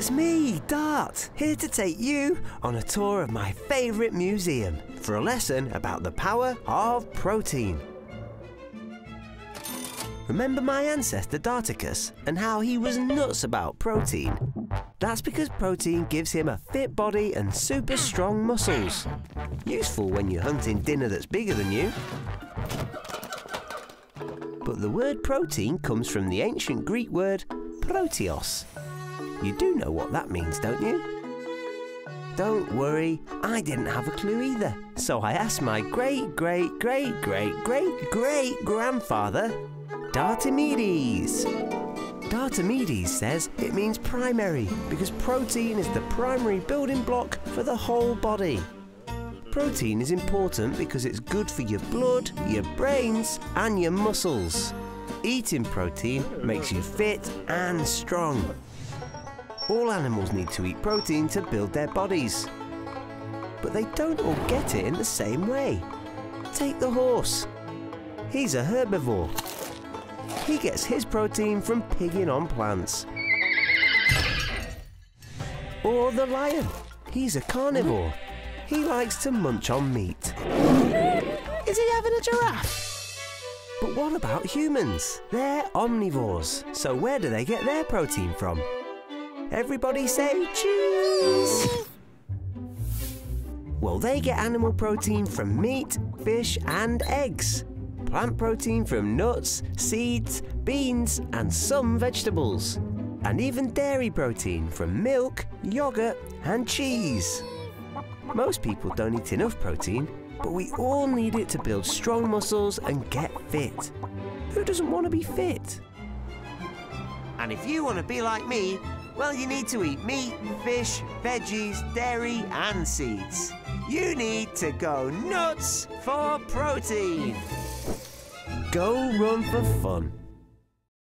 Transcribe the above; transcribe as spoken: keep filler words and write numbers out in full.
it's me, Dart, here to take you on a tour of my favourite museum for a lesson about the power of protein. Remember my ancestor Darticus and how he was nuts about protein? That's because protein gives him a fit body and super strong muscles. Useful when you're hunting dinner that's bigger than you. But the word protein comes from the ancient Greek word proteos. You do know what that means, don't you? Don't worry, I didn't have a clue either. So I asked my great-great-great-great-great-great-grandfather, Dartimedes. Dartimedes says it means primary because protein is the primary building block for the whole body. Protein is important because it's good for your blood, your brains and your muscles. Eating protein makes you fit and strong. All animals need to eat protein to build their bodies. But they don't all get it in the same way. Take the horse. He's a herbivore. He gets his protein from pigging on plants. Or the lion. He's a carnivore. He likes to munch on meat. Is he having a giraffe? But what about humans? They're omnivores. So where do they get their protein from? Everybody say cheese! Well, they get animal protein from meat, fish and eggs. Plant protein from nuts, seeds, beans and some vegetables. And even dairy protein from milk, yogurt and cheese. Most people don't eat enough protein, but we all need it to build strong muscles and get fit. Who doesn't want to be fit? And if you want to be like me, well, you need to eat meat, fish, veggies, dairy and seeds. You need to go nuts for protein. Go Run For Fun.